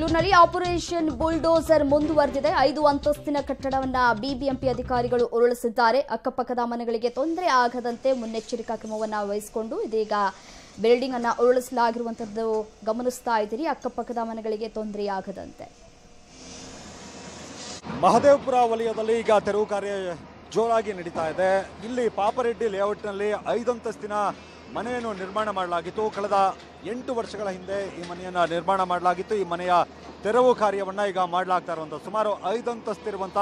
ಬೆಂಗಳೂರಿನಲ್ಲಿ operation bulldozer ಮುಂದುವರೆದಿದೆ. 5 ಅಂತಸ್ತಿನ ಕಟ್ಟಡವನ್ನು ಬಿಬಿಎಂಪಿ ಅಧಿಕಾರಿಗಳು ಉರುಳಿಸಿದ್ದಾರೆ. ಅಕ್ಕಪಕ್ಕದ ಮನೆಗಳಿಗೆ ತೊಂದರೆ ಆಗದಂತೆ ಮುನ್ನೆಚ್ಚರಿಕಾ ಕ್ರಮವನ್ನು ವಹಿಸಿಕೊಂಡು ಇದೀಗ ಬಿಲ್ಡಿಂಗ್ ಅನ್ನು ಉರುಳಿಸಲಾಗಿರುವಂತದ್ದು ಗಮನಿಸ್ತಾ ಇದ್ದೀರಿ. ಅಕ್ಕಪಕ್ಕದ ಮನೆಗಳಿಗೆ ತೊಂದರೆ ಆಗದಂತೆ ಮಹದೇವಪುರ ವಲಯದಲ್ಲಿ ಈಗ ತೆರವು ಕಾರ್ಯ ಜೋರಾಗಿ ನಡೀತಾ ಇದೆ. ಇಲ್ಲಿ ಪಾಪರೆಡ್ಡಿ ಲೇಔಟ್ನಲ್ಲಿ 5 ಅಂತಸ್ತಿನ ಮನೆಯನ್ನು ನಿರ್ಮಾಣ ಮಾಡಲಾಗಿತ್ತು. ಕಳೆದ 8 ವರ್ಷಗಳ ಹಿಂದೆ ಈ ಮನೆಯನ್ನು ನಿರ್ಮಾಣ ಮಾಡಲಾಗಿತ್ತು. ಈ ಮನೆಯ ತೆರವು ಕಾರ್ಯವನ್ನು ಈಗ ಮಾಡಲಾಗ್ತಾ ಇರುವಂಥ ಸುಮಾರು 5 ಅಂತಸ್ತಿರುವಂಥ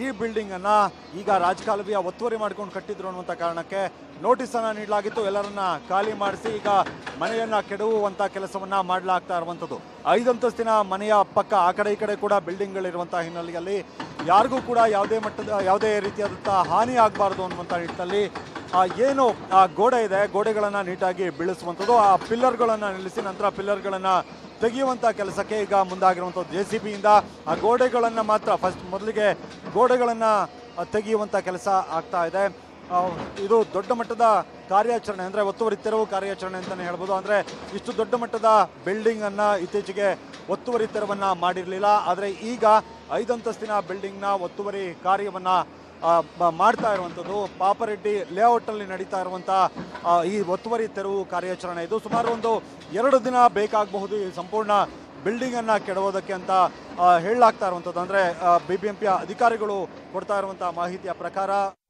ಈ ಬಿಲ್ಡಿಂಗನ್ನು ಈಗ ರಾಜಕಾಲುವೆಯ ಒತ್ತುವರಿ ಮಾಡ್ಕೊಂಡು ಕಟ್ಟಿದ್ರು ಅನ್ನುವಂಥ ಕಾರಣಕ್ಕೆ ನೋಟಿಸನ್ನು ನೀಡಲಾಗಿತ್ತು. ಎಲ್ಲರನ್ನ ಖಾಲಿ ಮಾಡಿಸಿ ಈಗ ಮನೆಯನ್ನು ಕೆಡವುವಂಥ ಕೆಲಸವನ್ನು ಮಾಡಲಾಗ್ತಾ ಇರುವಂಥದ್ದು. 5 ಅಂತಸ್ತಿನ ಮನೆಯ ಪಕ್ಕ ಆ ಕಡೆ ಈ ಕಡೆ ಕೂಡ ಬಿಲ್ಡಿಂಗ್ಗಳಿರುವಂಥ ಹಿನ್ನೆಲೆಯಲ್ಲಿ ಯಾರಿಗೂ ಕೂಡ ಯಾವುದೇ ರೀತಿಯಾದಂಥ ಹಾನಿ ಆಗಬಾರ್ದು ಅನ್ನುವಂಥ ನಿಟ್ಟಿನಲ್ಲಿ ಏನು ಗೋಡೆ ಇದೆ, ಗೋಡೆಗಳನ್ನು ನೀಟಾಗಿ ಬೀಳಿಸುವಂಥದ್ದು, ಆ ಪಿಲ್ಲರ್ಗಳನ್ನು ನಿಲ್ಲಿಸಿ ನಂತರ ಪಿಲ್ಲರ್ಗಳನ್ನು ತೆಗೆಯುವಂಥ ಕೆಲಸಕ್ಕೆ ಈಗ ಮುಂದಾಗಿರುವಂಥದ್ದು. ಜೆ ಸಿ ಬಿಯಿಂದ ಆ ಗೋಡೆಗಳನ್ನು ಮಾತ್ರ ಮೊದಲಿಗೆ ಗೋಡೆಗಳನ್ನು ತೆಗೆಯುವಂಥ ಕೆಲಸ ಆಗ್ತಾ ಇದೆ. ಇದು ದೊಡ್ಡ ಮಟ್ಟದ ಕಾರ್ಯಾಚರಣೆ, ಅಂದರೆ ಒತ್ತುವರಿ ತೆರವು ಕಾರ್ಯಾಚರಣೆ ಅಂತಲೇ ಹೇಳ್ಬೋದು. ಅಂದರೆ ಇಷ್ಟು ದೊಡ್ಡ ಮಟ್ಟದ ಬಿಲ್ಡಿಂಗನ್ನು ಇತ್ತೀಚೆಗೆ ಒತ್ತುವರಿ ತೆರವನ್ನು ಮಾಡಿರಲಿಲ್ಲ. ಆದರೆ ಈಗ 5 ಅಂತಸ್ತಿನ ಬಿಲ್ಡಿಂಗ್ನ ಒತ್ತುವರಿ ಕಾರ್ಯವನ್ನು ಮಾಡ್ತಾ ಇರುವಂಥದ್ದು ಪಾಪರೆಡ್ಡಿ ಲೇಔಟ್ನಲ್ಲಿ ನಡೀತಾ ಇರುವಂಥ ಈ ಒತ್ತುವರಿ ತೆರವು ಕಾರ್ಯಾಚರಣೆ. ಇದು ಸುಮಾರು ಒಂದು 2 ದಿನ ಬೇಕಾಗಬಹುದು ಈ ಸಂಪೂರ್ಣ ಬಿಲ್ಡಿಂಗನ್ನು ಕೆಡವೋದಕ್ಕೆ ಅಂತ ಹೇಳಲಾಗ್ತಾ ಇರುವಂಥದ್ದು. ಅಂದರೆ ಬಿಬಿಎಂಪಿಯ ಅಧಿಕಾರಿಗಳು ಕೊಡ್ತಾ ಇರುವಂಥ ಮಾಹಿತಿಯ ಪ್ರಕಾರ